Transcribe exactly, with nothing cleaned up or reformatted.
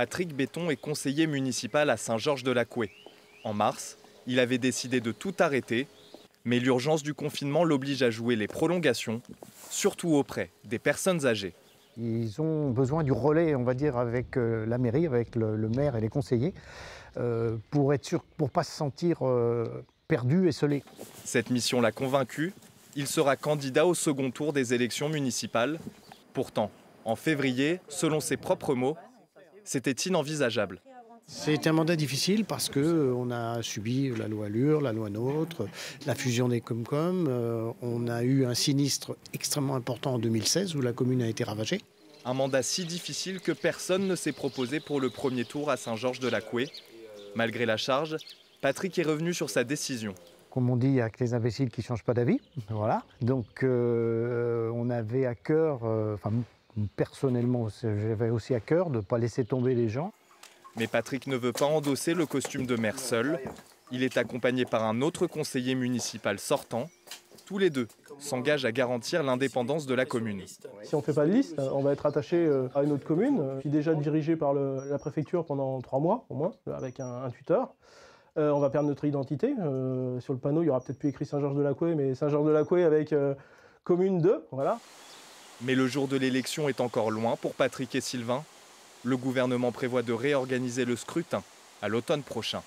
Patrick Betton est conseiller municipal à Saint-Georges-de-la-Couée. En mars, il avait décidé de tout arrêter, mais l'urgence du confinement l'oblige à jouer les prolongations, surtout auprès des personnes âgées. Ils ont besoin du relais, on va dire, avec la mairie, avec le, le maire et les conseillers, euh, pour être sûr, pour pas se sentir euh, perdu et seulé. Cette mission l'a convaincu. Il sera candidat au second tour des élections municipales. Pourtant, en février, selon ses propres mots, c'était inenvisageable. C'est un mandat difficile parce qu'on a subi la loi Lure, la loi NOTRe, la fusion des Comcom. Euh, on a eu un sinistre extrêmement important en deux mille seize où la commune a été ravagée. Un mandat si difficile que personne ne s'est proposé pour le premier tour à Saint-Georges-de-la-Couée. Malgré la charge, Patrick est revenu sur sa décision. Comme on dit, il y a que les imbéciles qui ne changent pas d'avis. Voilà. Donc euh, on avait à cœur, euh, enfin personnellement, j'avais aussi à cœur de ne pas laisser tomber les gens. Mais Patrick ne veut pas endosser le costume de maire seul. Il est accompagné par un autre conseiller municipal sortant. Tous les deux s'engagent à garantir l'indépendance de la commune. Si on ne fait pas de liste, on va être attaché à une autre commune, qui est déjà dirigée par le, la préfecture pendant trois mois, au moins, avec un, un tuteur. Euh, on va perdre notre identité. Euh, sur le panneau, il n'y aura peut-être plus écrit Saint-Georges-de-la-Couée, mais Saint-Georges-de-la-Couée avec euh, commune deux, voilà. Mais le jour de l'élection est encore loin pour Patrick et Sylvain. Le gouvernement prévoit de réorganiser le scrutin à l'automne prochain.